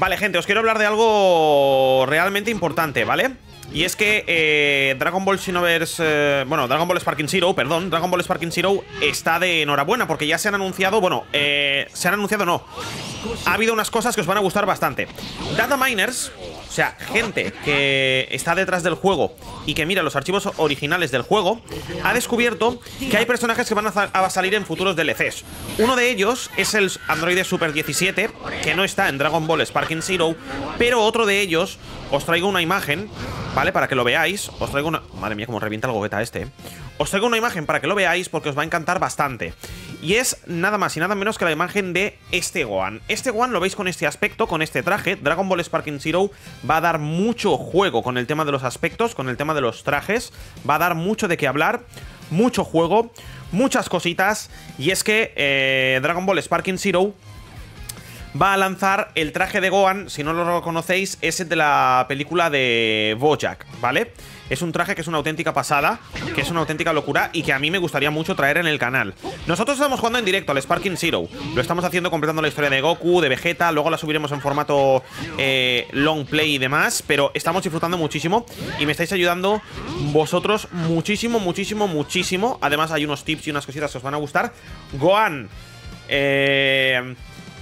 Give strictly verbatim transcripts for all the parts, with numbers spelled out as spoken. Vale, gente, os quiero hablar de algo realmente importante, ¿vale? Y es que eh, Dragon Ball Xenoverse, eh, bueno, Dragon Ball Sparking Zero, perdón, Dragon Ball Sparking Zero está de enhorabuena porque ya se han anunciado, bueno, eh, se han anunciado no, ha habido unas cosas que os van a gustar bastante. Dataminers, o sea, gente que está detrás del juego y que mira los archivos originales del juego, ha descubierto que hay personajes que van a, a salir en futuros D L Cs. Uno de ellos es el androide Super diecisiete, que no está en Dragon Ball Sparking Zero, pero otro de ellos, os traigo una imagen, ¿vale? Para que lo veáis. Os traigo una... Madre mía, cómo revienta el Gogeta este. Os traigo una imagen para que lo veáis porque os va a encantar bastante. Y es nada más y nada menos que la imagen de este Gohan. Este Gohan lo veis con este aspecto, con este traje. Dragon Ball Sparking Zero va a dar mucho juego con el tema de los aspectos, con el tema de los trajes. Va a dar mucho de qué hablar, mucho juego, muchas cositas. Y es que eh, Dragon Ball Sparking Zero... va a lanzar el traje de Gohan, si no lo reconocéis, es el de la película de Bojack, ¿vale? Es un traje que es una auténtica pasada, que es una auténtica locura y que a mí me gustaría mucho traer en el canal. Nosotros estamos jugando en directo al Sparking Zero. Lo estamos haciendo completando la historia de Goku, de Vegeta, luego la subiremos en formato eh, long play y demás, pero estamos disfrutando muchísimo y me estáis ayudando vosotros muchísimo, muchísimo, muchísimo. Además hay unos tips y unas cositas que os van a gustar. Gohan, eh...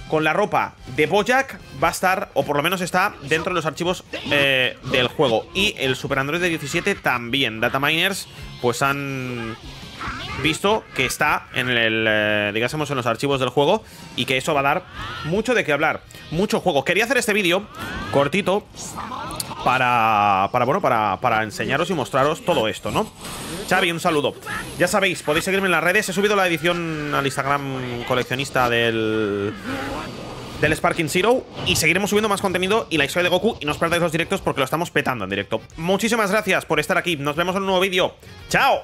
con la ropa de Bojack va a estar, o por lo menos está, dentro de los archivos eh, del juego. Y el Super Android diecisiete también. Dataminers pues han visto que está en el, eh, digásemos, en los archivos del juego. Y que eso va a dar mucho de qué hablar. Mucho juego. Quería hacer este vídeo cortito para, para bueno, para, para enseñaros y mostraros todo esto, ¿no? Xavi, un saludo. Ya sabéis, podéis seguirme en las redes. He subido la edición al Instagram coleccionista del, del Sparking Zero. Y seguiremos subiendo más contenido y la historia de Goku. Y no os perdáis los directos porque lo estamos petando en directo. Muchísimas gracias por estar aquí. Nos vemos en un nuevo vídeo. ¡Chao!